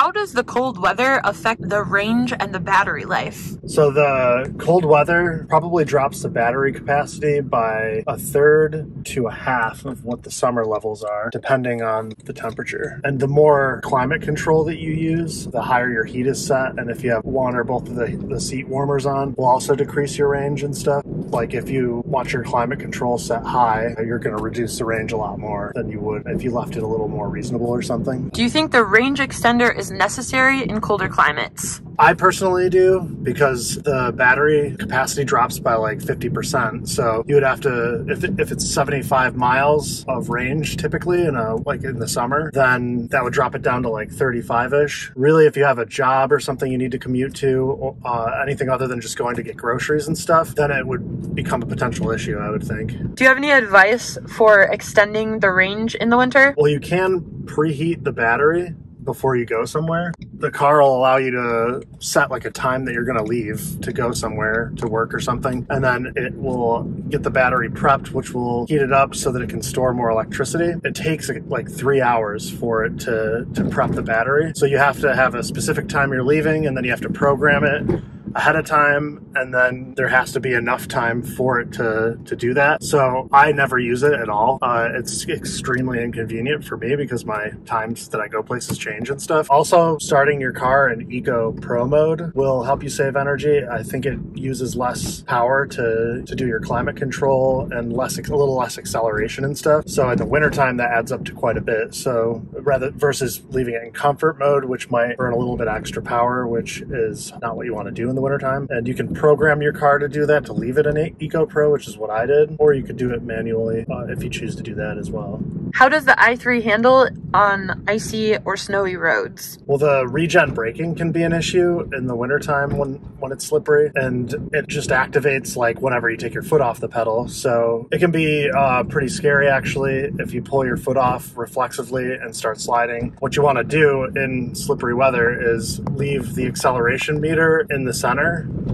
How does the cold weather affect the range and the battery life? So the cold weather probably drops the battery capacity by 1/3 to 1/2 of what the summer levels are, depending on the temperature. And the more climate control that you use, the higher your heat is set. And if you have one or both of the seat warmers on, will also decrease your range and stuff. Like if you want your climate control set high, you're going to reduce the range a lot more than you would if you left it a little more reasonable or something. Do you think the range extender is necessary in colder climates? I personally do, because the battery capacity drops by like 50%. So you would have to, if it's 75 miles of range typically in the summer, then that would drop it down to like 35-ish. Really, if you have a job or something you need to commute to, anything other than just going to get groceries and stuff, then it would become a potential issue, I would think. Do you have any advice for extending the range in the winter? Well, you can preheat the battery before you go somewhere. The car will allow you to set like a time that you're going to leave to go somewhere to work or something, and then it will get the battery prepped, which will heat it up so that it can store more electricity. It takes like 3 hours for it to prep the battery, so you have to have a specific time you're leaving, and then you have to program it ahead of time, and then there has to be enough time for it to do that. So I never use it at all. It's extremely inconvenient for me because my times that I go places change and stuff. Also, starting your car in Eco Pro mode will help you save energy. I think it uses less power to do your climate control and a little less acceleration and stuff. So in the wintertime, that adds up to quite a bit. So rather versus leaving it in comfort mode, which might burn a little bit extra power, which is not what you want to do in the wintertime. And you can program your car to do that, to leave it in Eco Pro, which is what I did, or you could do it manually if you choose to do that as well. How does the i3 handle on icy or snowy roads? Well, the regen braking can be an issue in the wintertime when it's slippery, and it just activates like whenever you take your foot off the pedal. So it can be pretty scary, actually, if you pull your foot off reflexively and start sliding. What you want to do in slippery weather is leave the acceleration meter in the center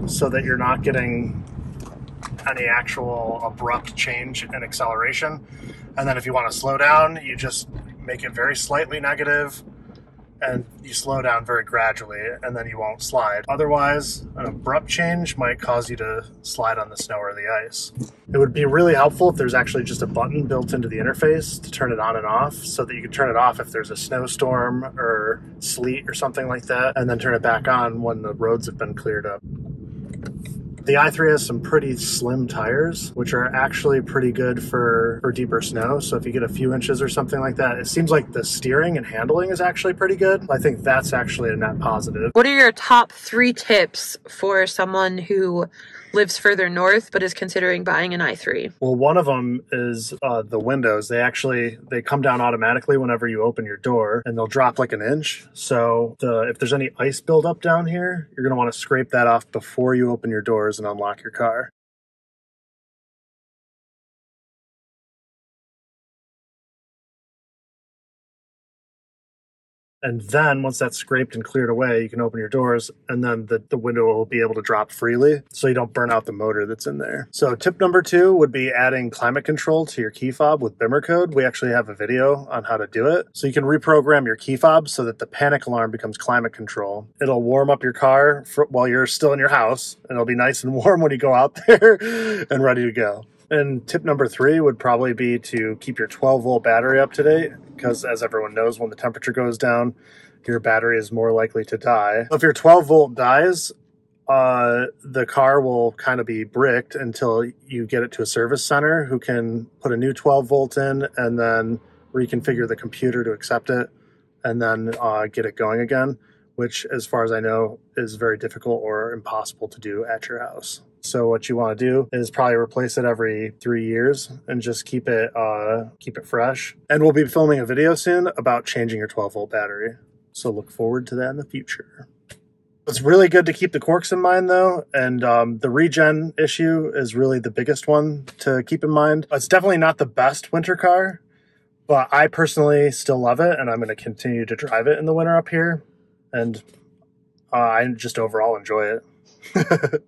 so that you're not getting any actual abrupt change in acceleration. And then if you want to slow down, you just make it very slightly negative and you slow down very gradually, and then you won't slide. Otherwise, an abrupt change might cause you to slide on the snow or the ice. It would be really helpful if there's actually just a button built into the interface to turn it on and off, so that you can turn it off if there's a snowstorm or sleet or something like that, and then turn it back on when the roads have been cleared up. The i3 has some pretty slim tires, which are actually pretty good for deeper snow. So if you get a few inches or something like that, it seems like the steering and handling is actually pretty good. I think that's actually a net positive. What are your top 3 tips for someone who lives further north but is considering buying an i3? Well, one of them is the windows. They come down automatically whenever you open your door, and they'll drop like an inch. So if there's any ice buildup down here, you're going to want to scrape that off before you open your doors and unlock your car. And then once that's scraped and cleared away, you can open your doors, and then the window will be able to drop freely, so you don't burn out the motor that's in there. So tip number 2 would be adding climate control to your key fob with BimmerCode. We actually have a video on how to do it. So you can reprogram your key fob so that the panic alarm becomes climate control. It'll warm up your car while you're still in your house, and it'll be nice and warm when you go out there and ready to go. And tip number 3 would probably be to keep your 12-volt battery up to date, because as everyone knows, when the temperature goes down, your battery is more likely to die. If your 12-volt dies, the car will kind of be bricked until you get it to a service center who can put a new 12-volt in and then reconfigure the computer to accept it and then get it going again, which, as far as I know, is very difficult or impossible to do at your house. So what you want to do is probably replace it every 3 years and just keep it fresh. And we'll be filming a video soon about changing your 12-volt battery, so look forward to that in the future. It's really good to keep the quarks in mind, though, and the regen issue is really the biggest one to keep in mind. It's definitely not the best winter car, but I personally still love it, and I'm going to continue to drive it in the winter up here, and I just overall enjoy it.